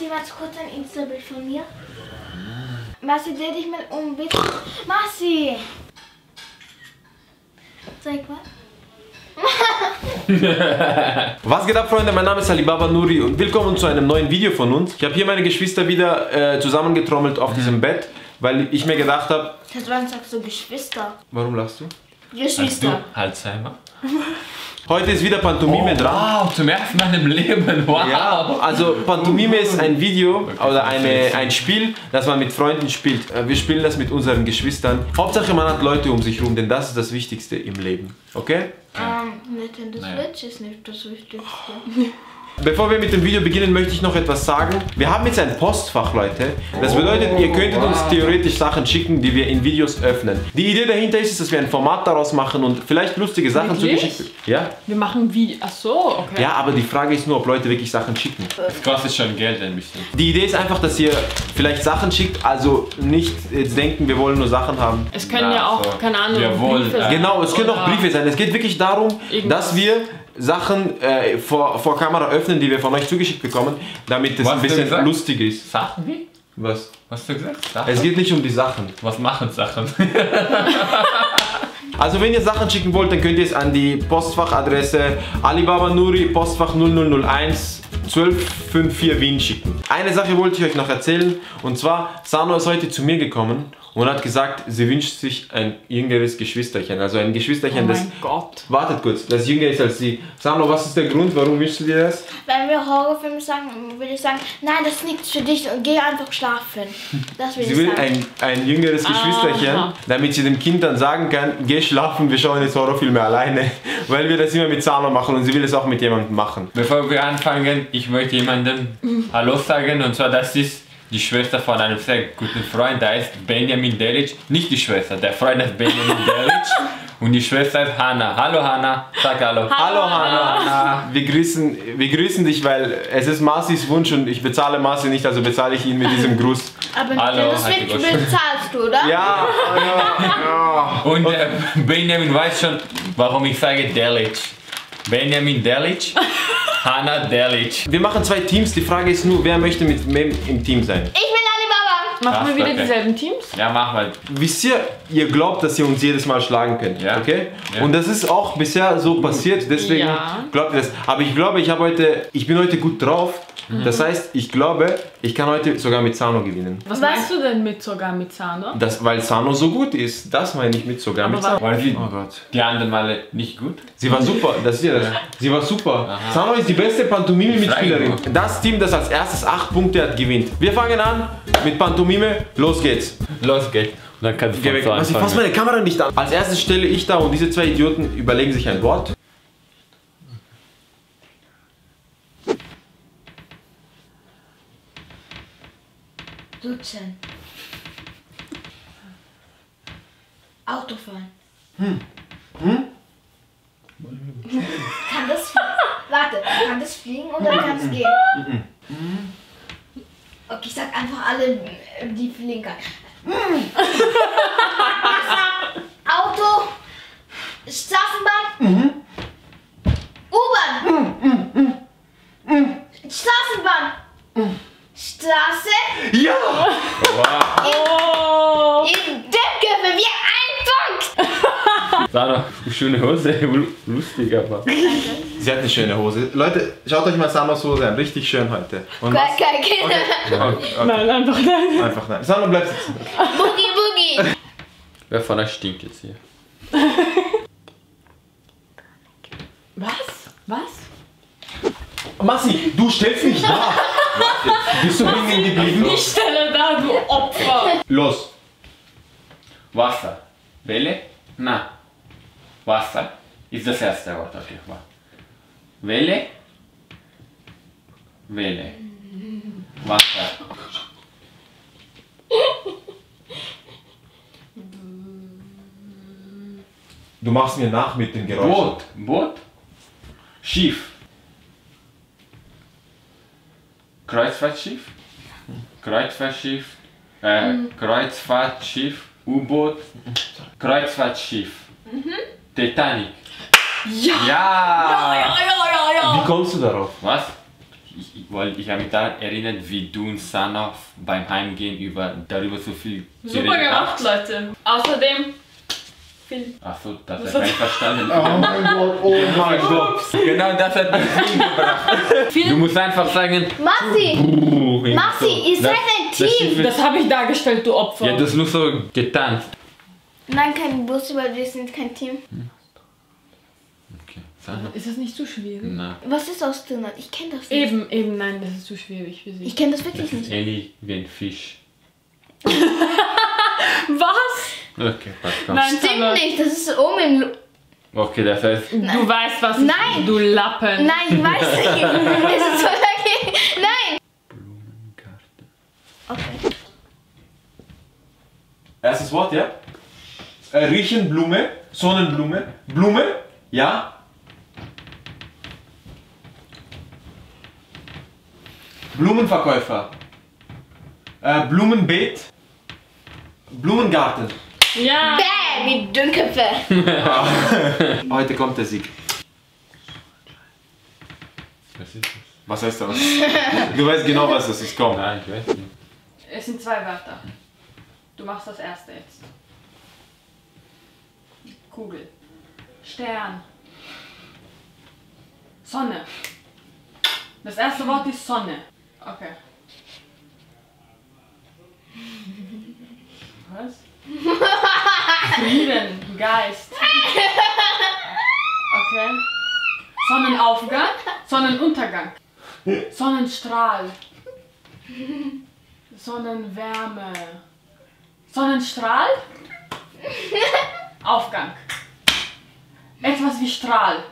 Marci, warte kurz ein Insta-Bild von mir. Marci, dreh dich mal um, bitte. Marci! Zeig mal. Was geht ab, Freunde? Mein Name ist Alibaba Nuri und willkommen zu einem neuen Video von uns. Ich habe hier meine Geschwister wieder zusammengetrommelt auf diesem Bett, weil ich mir gedacht habe... Wann sagst du Geschwister? Warum lachst du? Geschwister. Alzheimer. Heute ist wieder Pantomime dran. Wow, zum ersten Mal im Leben, wow. Ja, also Pantomime ist ein Video oder ein Spiel, das man mit Freunden spielt. Wir spielen das mit unseren Geschwistern. Hauptsache man hat Leute um sich rum, denn das ist das Wichtigste im Leben. Okay? Nintendo Switch ist nicht das Wichtigste. Bevor wir mit dem Video beginnen, möchte ich noch etwas sagen. Wir haben jetzt ein Postfach, Leute. Das bedeutet, ihr könntet uns theoretisch Sachen schicken, die wir in Videos öffnen. Die Idee dahinter ist, dass wir ein Format daraus machen und vielleicht lustige Sachen zugeschickt werden. Ja? Wir machen Videos. Ach so, okay. Ja, aber die Frage ist nur, ob Leute wirklich Sachen schicken. Das kostet schon Geld ein bisschen. Die Idee ist einfach, dass ihr vielleicht Sachen schickt, also nicht jetzt denken, wir wollen nur Sachen haben. Es können ja auch, keine Ahnung, Briefe sein. Genau, es können auch Briefe sein. Es geht wirklich darum, dass wir Sachen vor Kamera öffnen, die wir von euch zugeschickt bekommen, damit es ein bisschen lustig ist. Sachen wie? Was? Was hast du gesagt? Sachen? Es geht nicht um die Sachen. Was machen Sachen? Also wenn ihr Sachen schicken wollt, dann könnt ihr es an die Postfachadresse Alibaba Nuri, Postfach 0001 1254 Wien schicken. Eine Sache wollte ich euch noch erzählen, und zwar Sano ist heute zu mir gekommen und hat gesagt, sie wünscht sich ein jüngeres Geschwisterchen, also ein Geschwisterchen, das... Oh mein Gott! Wartet kurz, das jünger ist als sie. Sano, was ist der Grund, warum wünschst du dir das? Wenn wir Horrorfilme sagen, würde ich sagen, nein, das ist nichts für dich und geh einfach schlafen. Das will sie ich will sagen. Ein jüngeres Geschwisterchen, damit sie dem Kind dann sagen kann, geh schlafen, wir schauen jetzt Horrorfilme alleine, weil wir das immer mit Sano machen und sie will es auch mit jemandem machen. Bevor wir anfangen, ich möchte jemandem Hallo sagen, und zwar das ist die Schwester von einem sehr guten Freund, der heißt Benjamin Delic. Nicht die Schwester, der Freund heißt Benjamin Delic und die Schwester heißt Hanna. Hallo Hanna, sag Hallo. Hallo Hanna. Wir grüßen dich, weil es ist Marcis Wunsch und ich bezahle Marci nicht, also bezahle ich ihn mit diesem Gruß. Aber hallo, das wird bezahlst du, oder? Ja. Und Benjamin weiß schon, warum ich sage Delic. Benjamin Delic. Hanna Delic. Wir machen zwei Teams, die Frage ist nur, wer möchte mit wem im Team sein? Ich will Alibaba! Machen wir wieder dieselben Teams? Ja, mach mal. Wisst ihr, ihr glaubt, dass ihr uns jedes Mal schlagen könnt, okay? Ja. Und das ist auch bisher so passiert, deswegen glaubt ihr das. Aber ich glaube, ich bin heute gut drauf. Das heißt, ich glaube, ich kann heute sogar mit Sano gewinnen. Was meinst du denn mit sogar mit Sano? Das, weil Sano so gut ist, das meine ich mit sogar mit Sano. Weil sie die anderen Male nicht gut? Sie war super, das ist ja das. Sie war super. Aha. Sano ist die beste Pantomime-Mitspielerin. Das Team, das als erstes 8 Punkte hat, gewinnt. Wir fangen an mit Pantomime. Los geht's. Los geht's. Dann kannst du anfangen. Ich fasse meine Kamera nicht an. Als erstes stelle ich da und diese zwei Idioten überlegen sich ein Wort. Duschen. Autofahren. Kann das fliegen? Warte, kann das fliegen oder kann es gehen? Okay, ich sag einfach alle, die fliegen kann. Auto, Straßenbahn, U-Bahn, Straßenbahn, Straße? Ja! Wow! Danke für mir einen Punkt! Sano, schöne Hose, lustig aber. Sie hat eine schöne Hose. Leute, schaut euch mal Sanos Hose an, richtig schön heute. Und okay. Nein, einfach nein. Einfach nein. Sano, bleib sitzen. Boogie, Boogie! Wer von euch stinkt jetzt hier? Was? Marci, du stellst nicht nach! Bist du hängen geblieben? Ich stelle da, du Opfer! Los! Wasser. Welle? Na. Wasser ist das erste Wort, okay. Welle. Welle. Wasser. Du machst mir nach mit den Geräuschen. Boot. Boot? Schiff. Kreuzfahrtschiff, Kreuzfahrtschiff, U-Boot, Kreuzfahrtschiff, Titanic. Ja! Wie kommst du darauf? Was? ich habe mich daran erinnert, wie du und Sanaf beim Heimgehen darüber so viel geredet. Super gemacht, Leute. Außerdem... Achso, das hat man verstanden. Oh mein Gott, oh mein Gott. Genau, das hat mich hingebracht. Du musst einfach sagen... Massi! Massi, ist halt ein Team! Das habe ich dargestellt, du Opfer. Ja, das ist nur so getanzt. Nein, kein Bus, weil wir sind kein Team. Okay. Ist das nicht zu schwierig? Nein. Was ist aus Dünner? Ich kenne das nicht. Eben, nein, das ist zu schwierig für sie. Ich kenne das wirklich nicht. Das ist ähnlich wie ein Fisch. Was? Okay, passt. Nein, stimmt nicht, das ist oben. Okay, das heißt... Nein. Du weißt, was nein. Du Lappen. Nein, ich weiß nicht. Es ist voll okay. Nein. Blumengarten. Okay. Erstes Wort, ja? Riechen Blume, Sonnenblume, Blume, ja? Blumenverkäufer. Blumenbeet. Blumengarten. Ja! Bäh, wie Dünnköpfe! Heute kommt der Sieg. Was ist das? Was heißt das? Du weißt genau, was das ist. Komm. Nein, ich weiß nicht. Es sind zwei Wörter. Du machst das erste jetzt. Kugel. Stern. Sonne. Das erste Wort ist Sonne. Okay. Was? Frieden, Geist. Okay. Sonnenaufgang, Sonnenuntergang. Sonnenstrahl. Sonnenwärme. Sonnenstrahl? Aufgang. Etwas wie Strahl.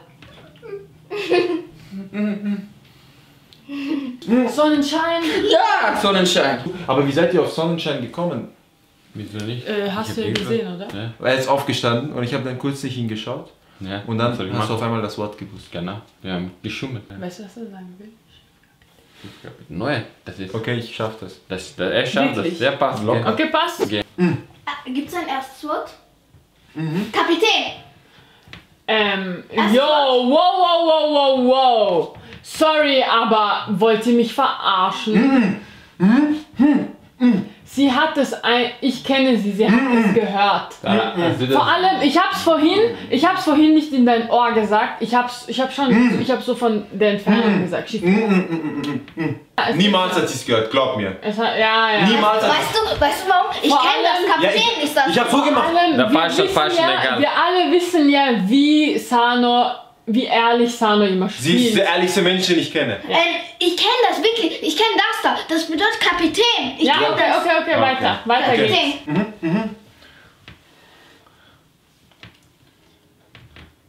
Sonnenschein? Ja, Sonnenschein. Aber wie seid ihr auf Sonnenschein gekommen? Wieso nicht? Hast du ja gesehen, oder? Ja. Er ist aufgestanden und ich habe dann kurz nicht hingeschaut. Ja. Und dann hast du auf einmal das Wort gewusst. Genau, wir haben geschummelt. Weißt du, was du sagen willst? Neue, das ist... Okay, ich schaff das. Er schafft das, der passt locker. Okay, passt. Okay. Gibt es ein erstes Wort? Mhm. Kapitän! Yo, wow. Sorry, aber wollt ihr mich verarschen? Sie hat es, ich kenne sie, sie hat es gehört. Also vor allem, ich hab's vorhin nicht in dein Ohr gesagt, ich hab so von der Entfernung gesagt. Niemals hat sie es gehört, glaub mir. Ja. Niemals hat weißt du warum? Ich kenne das, Kapitän ist das. Ich hab so gemacht. Wir alle wissen ja, wie ehrlich Sano immer spielt. Sie ist der ehrlichste Mensch, den ich kenne. Ja. Ich kenne das wirklich. Ich kenne das da. Das bedeutet Kapitän. Ich kenne das. Okay, weiter. Weiter geht's.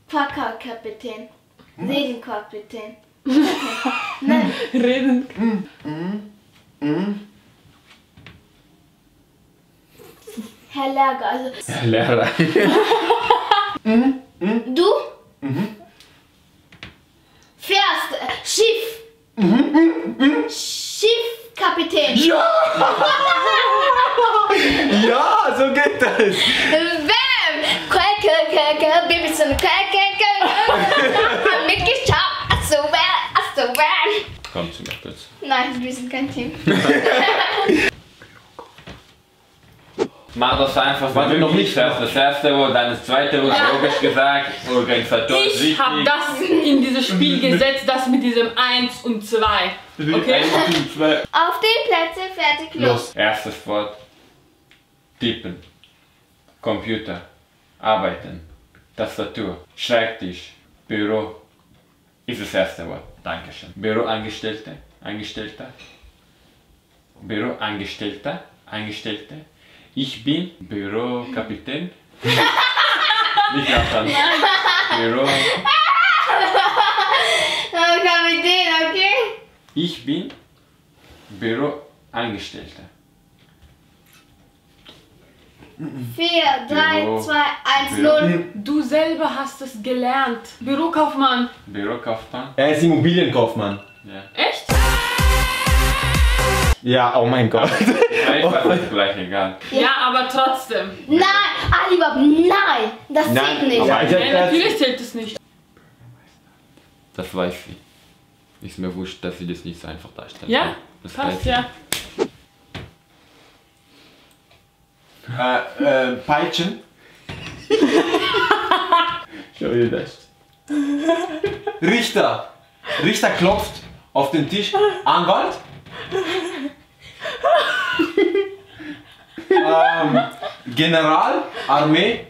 Fahrkartkapitän. Redenkapitän. Nein. Reden. Herr Lehrer. Herr Lehrer. Du? Fährst Schiff. Schiffkapitän. Ja! Ja, so geht das. Bam! Quack, Baby, so ein Quack. Mitgeschaut. Ach so, bam. Komm zu mir kurz. Nein, wir sind kein Team. Mach das einfach, weil du noch nicht fährst. Das erste Wort, dann das zweite Wort, logisch gesagt, Organisator. Ich habe das in dieses Spiel gesetzt, das mit diesem 1 und 2. Okay? Auf die Plätze, fertig, los. Erstes Wort. Tippen. Computer. Arbeiten. Tastatur. Schreibtisch. Büro. Ist das erste Wort. Dankeschön. Büroangestellte. Angestellter. Büroangestellter. Angestellte. Ich bin Bürokapitän. Nicht abstand. Büro. Kapitän, okay? Ich bin Büroangestellter. 4, 3, 2, 1, 0. Du selber hast es gelernt. Bürokaufmann. Bürokaufmann. Er ist Immobilienkaufmann. Ja. Echt? Ja, oh mein Gott. Gleich egal. Ja, aber trotzdem. Nein, Alibaba, nein, das zählt nicht. Nein, natürlich zählt es nicht. Das weiß ich. Ist mir wurscht, dass ich das nicht so einfach darstellen kann. Ja, das passt, ja. Peitschen. Schau dir das. Richter. Richter klopft auf den Tisch. Anwalt. General. Armee.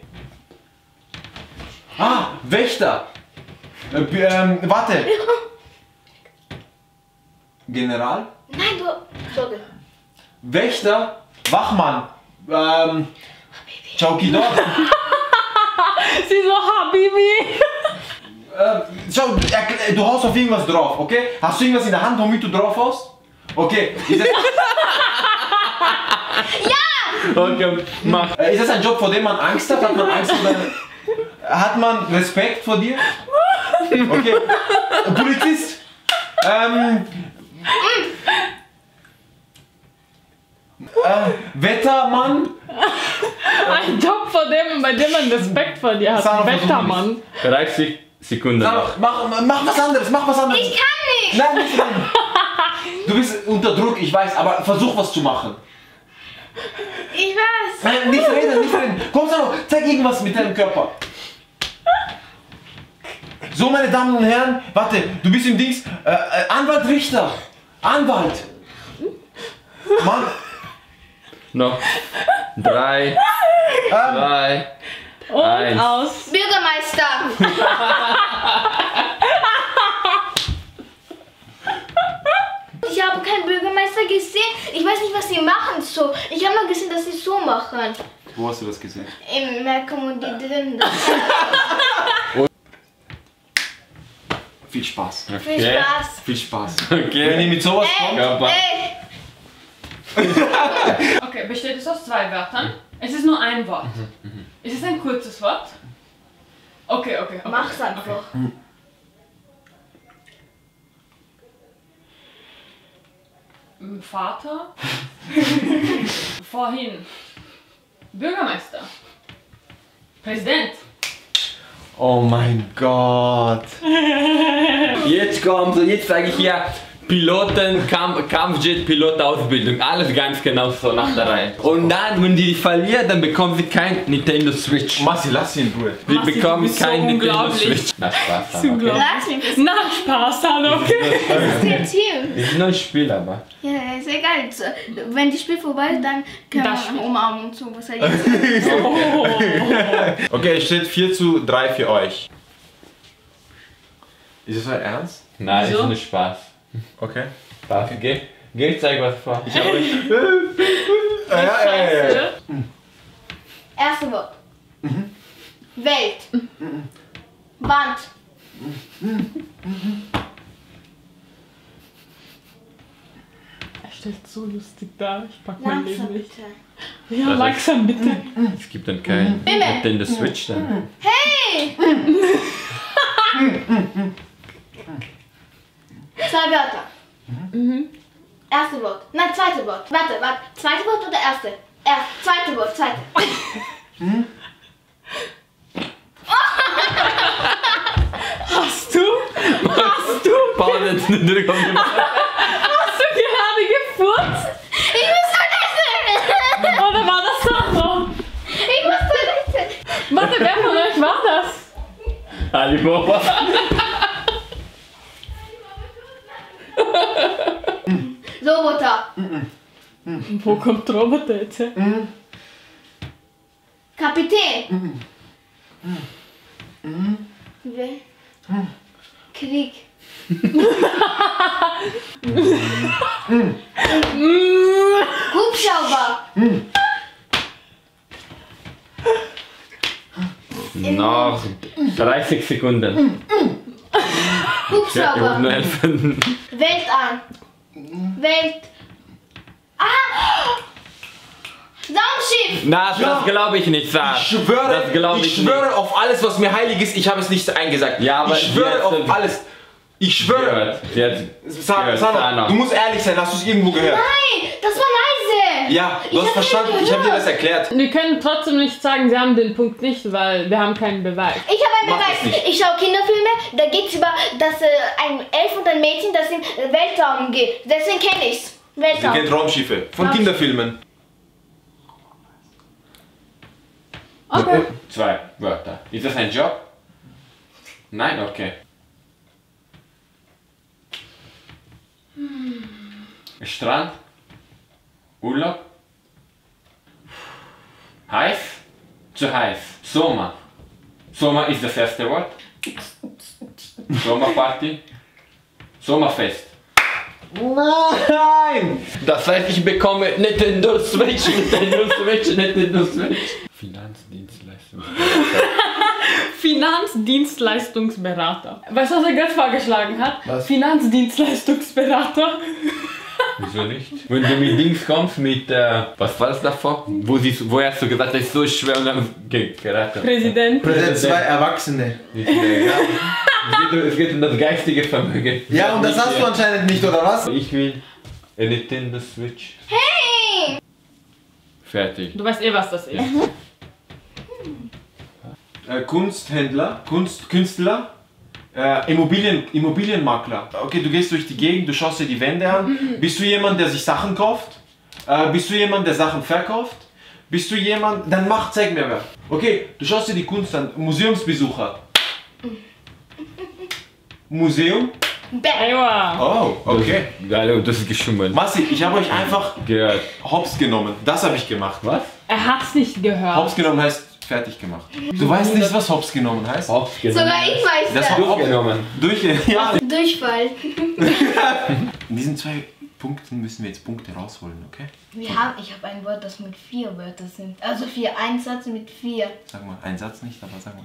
Ah, Wächter. Warte. General? Nein, du. Sorry. Wächter. Wachmann. Chaukidor. Sie so, Habibi. Schau, du haust auf irgendwas drauf, okay? Hast du irgendwas in der Hand, womit du drauf haust? Okay. Ist das ja! Okay, mach. Ist das ein Job, vor dem man Angst hat? Hat man Angst vor deinem... Hat man Respekt vor dir? Okay. Polizist. Wettermann? Ein Job, bei dem man Respekt vor dir hat. Wettermann. 30 Sekunden noch. Mach was anderes, mach was anderes. Ich kann nicht. Nein, nicht kann. Du bist unter Druck, ich weiß, aber versuch was zu machen. Ich weiß. Nein, nicht reden, nicht reden. Komm, Sano, zeig irgendwas mit deinem Körper. So, meine Damen und Herren, warte, du bist im Dings. Anwalt, Richter. Anwalt. Mann. Noch 3, 2, 1. Und aus. Bürgermeister. Ich habe keinen Bürgermeister gesehen. Ich weiß nicht, was sie machen so. Ich habe mal gesehen, dass sie so machen. Wo hast du das gesehen? Im Merkum und die drin. Viel Spaß. Okay. Viel Spaß. Viel Spaß. Okay. Wenn ihr mit sowas kommt. Okay, besteht es aus zwei Wörtern? Es ist nur ein Wort. Ist es ein kurzes Wort? Okay, okay. Mach's einfach. Okay. Vater? Vorhin. Bürgermeister. Präsident. Oh mein Gott. Jetzt kommt, jetzt sage ich ja. Piloten, Kampfjet-Pilot-Ausbildung, alles ganz genau so nach der Reihe. Und dann, wenn die verliert, dann bekommen sie kein Nintendo Switch. Masi, lass ihn in Ruhe. Wir bekommen kein Nintendo Switch. Na Spaß, Hanna, okay? Na Spaß, Hanna, okay? Das ist ihr Team. Das ist nur ein Spiel, aber... Ja, ist egal. Wenn das Spiel vorbei ist, dann können wir umarmen und so, was er jetzt Okay, es steht 4:3 für euch. Ist das euer Ernst? Nein, das ist nur Spaß. Okay. Darf ich? Geh, ich zeig was vor. Ich hab euch. Erste Wort. Welt. Wand. Er stellt so lustig da, ich pack mein Leben nicht. Ja, langsam bitte. Es gibt dann keinen. Wer hat denn das Switch dann? Hey! Zwei Wörter. Erste Wort. Nein, zweite Wort. Warte. Zweite Wort oder erste? Zweite Wort, zweite. Hast du? Hast du? Hast du gerade gefurzt? Ich muss vergessen! Oder war das Sano? Ich muss vergessen! Warte, wer von euch war das? Alibaba. Roboter. Wo kommt Roboter jetzt her? Kapitän. Krieg. Hubschrauber. Noch 30 Sekunden. Hubschrauber. Welt an. Welt. Ah! Raumschiff! Na, das glaube ich nicht, Sarah. Ich schwöre auf alles, was mir heilig ist, ich habe es nicht eingesagt. Ja, aber ich schwöre auf alles. Ich schwöre. Sarah, du musst ehrlich sein, hast du es irgendwo gehört? Nein, das war leise. Ja, du hast verstanden. Ich habe dir das erklärt. Wir können trotzdem nicht sagen, sie haben den Punkt nicht, weil wir haben keinen Beweis. Ich habe einen Beweis. Ich schaue Kinderfilme, da geht es über dass, ein Elf und ein Mädchen, das in den Weltraum geht. Deswegen kenne ich es. Weltraum. Sie kennt Raumschiffe von Kinderfilmen. Okay. Zwei Wörter. Ist das ein Job? Nein, okay. Strand? Urlaub? Heiß? Zu heiß. Sommer. Sommer ist das erste Wort. Sommerparty? Sommerfest. Nein! Das heißt, ich bekomme Nintendo Switch, Nintendo Switch, Nintendo Switch. Finanzdienstleistungsberater. Finanzdienstleistungsberater. Weißt du, was er gerade vorgeschlagen hat? Was? Finanzdienstleistungsberater. Wieso nicht? Wenn du mit Dings kommst, mit, was war das davor? Wo hast du gesagt, das ist so schwer und dann Berater. Präsident. Präsident. Zwei Erwachsene. Nicht mehr, ja. Es geht um das geistige Vermögen. Ja, und das hast du anscheinend nicht, oder was? Ich will eine Nintendo Switch. Hey! Fertig. Du weißt eh, was das ist. Ja. Kunsthändler, Künstler, Immobilienmakler. Okay, du gehst durch die Gegend, du schaust dir die Wände an. Bist du jemand, der sich Sachen kauft? Bist du jemand, der Sachen verkauft? Bist du jemand, dann zeig mir wer. Okay, du schaust dir die Kunst an, Museumsbesucher. Museum? Oh, okay. Geil, das ist geschummelt. Massi, ich habe euch einfach gehört. Hops genommen. Das habe ich gemacht. Was? Er hat's nicht gehört. Hops genommen heißt fertig gemacht. Du weißt nicht, was Hops genommen heißt? Hops genommen. Sogar ich weiß das. Das durchgenommen. Durchfall. In diesen zwei Punkten müssen wir jetzt Punkte rausholen, okay? Ich habe ein Wort, das mit 4 Wörtern sind. Also 4, ein Satz mit 4. Sag mal, ein Satz nicht, aber sag mal.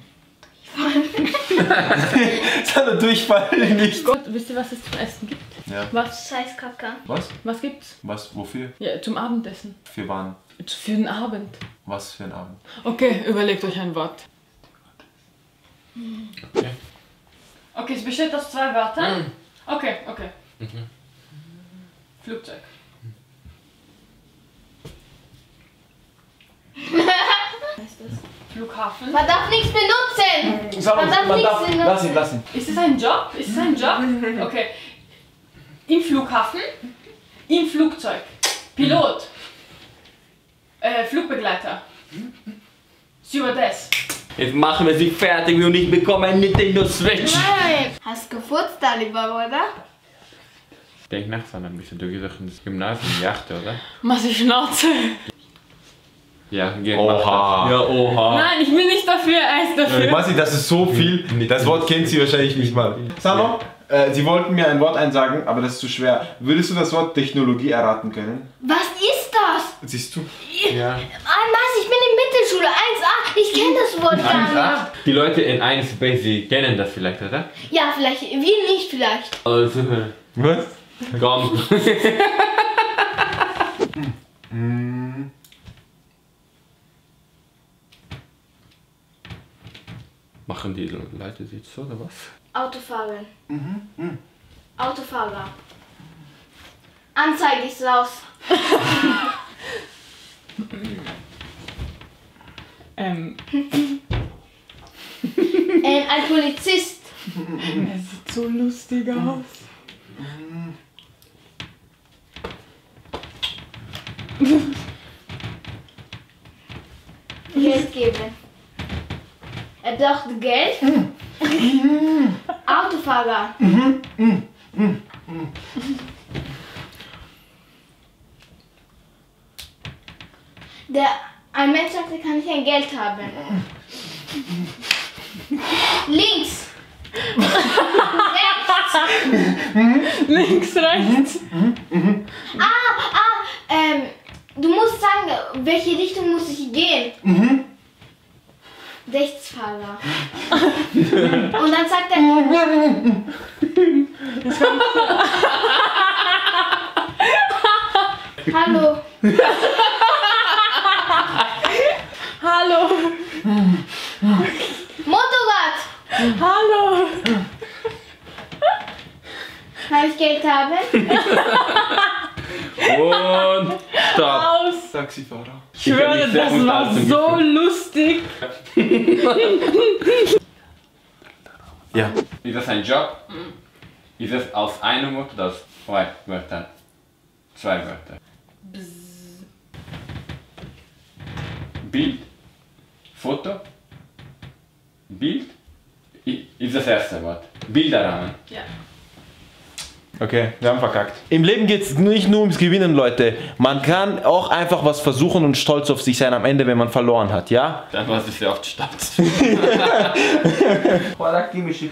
Sondern Durchfall nicht. Gut, wisst ihr, was es zum Essen gibt? Ja. Was? Scheiß Kaka. Was? Was gibt's? Was? Wofür? Ja, zum Abendessen. Für wann? Für den Abend. Was für ein Abend? Okay, überlegt euch ein Wort. Okay. Okay, es besteht aus 2 Wörtern. Okay, okay. Mhm. Flugzeug. Was ist das? Flughafen. Man darf nichts benutzen! Man darf nichts benutzen! Lass ihn. Ist es ein Job? Ist es ein Job? Okay. Im Flughafen, im Flugzeug, Pilot, Flugbegleiter, Stewardess. Jetzt machen wir sie fertig und ich bekomme ein Nintendo Switch. Nein! Hast gefurzt, Alibaba, oder? Denk nach, sondern ein bisschen. Du gehst doch ins Gymnasium, die 8, oder? Mach die Schnauze. Ja, oha. Ja, oha. Nein, ich bin nicht dafür, er ist dafür. Masi, das ist so viel. Das Wort kennt sie wahrscheinlich nicht mal. Sano, sie wollten mir ein Wort einsagen, aber das ist zu schwer. Würdest du das Wort Technologie erraten können? Was ist das? Siehst du? Ja. Masi, ich bin in Mittelschule 1a. Ich kenne das Wort gar nicht. Die Leute in 1b, sie kennen das vielleicht, oder? Ja, vielleicht. Wir nicht vielleicht. Also, was? Komm. Machen die Leute jetzt so oder was? Autofahren. Autofahrer. Anzeige ist raus. Ein Polizist. Er sieht so lustig aus. Geld geben. Er braucht Geld. Autofahrer. Ein Mensch sagt, er kann nicht ein Geld haben. Links. Rechts. Links, rechts. Du musst sagen, welche Richtung muss ich gehen. Rechtsfahrer. Und dann sagt er. Hallo. Hallo. Motorrad. Hallo. Kann ich Geld haben? Und stopp. Aus. Taxifahrer. Ich schwöre, das war so lustig. Ja. Ist das ein Job? Ist es aus einem Wort oder aus zwei Wörtern? Zwei Wörter. Bzz. Bild. Foto. Bild. Ist das erste Wort. Bilderrahmen. Ja. Okay, wir haben verkackt. Im Leben geht es nicht nur ums Gewinnen, Leute. Man kann auch einfach was versuchen und stolz auf sich sein am Ende, wenn man verloren hat, ja? Dann war es sehr oft stolz.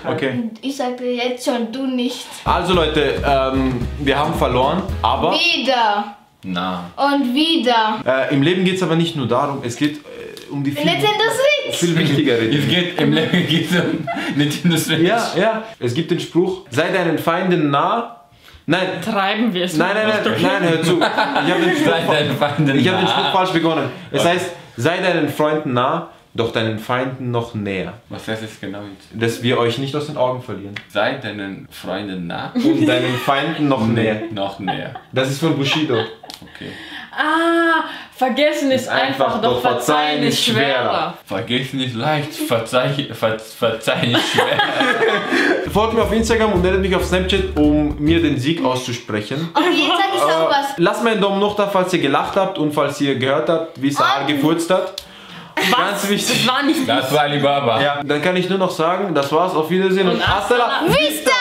Okay. Ich sagte jetzt schon, du nicht. Also Leute, wir haben verloren, aber... Wieder. Na. Und wieder. Im Leben geht es aber nicht nur darum, es geht... um die viel wichtigere Dinge. Es geht im Leben um Nintendo Switch. Ja, ja. Es gibt den Spruch, sei deinen Feinden nah. Nein. Treiben wir es. Nein, nein, nein, nein, hör zu. Ich habe den Spruch falsch begonnen. Es heißt, sei deinen Freunden nah, doch deinen Feinden noch näher. Was heißt es genau jetzt? Dass wir euch nicht aus den Augen verlieren. Sei deinen Freunden nah. Und deinen Feinden noch näher. Noch näher. Das ist von Bushido. Okay. Ah, vergessen ist einfach, doch verzeihen ist schwerer. Vergessen ist leicht, verzeihen ist schwerer. Folgt mir auf Instagram und meldet mich auf Snapchat, um mir den Sieg auszusprechen. Und jetzt sag ich auch was. Lasst mir einen Daumen hoch da, falls ihr gelacht habt und falls ihr gehört habt, wie Sarah gefurzt hat. Was? Ganz wichtig. Das war nicht. Das war Alibaba. Ja, dann kann ich nur noch sagen, das war's, auf Wiedersehen und hasta la vista.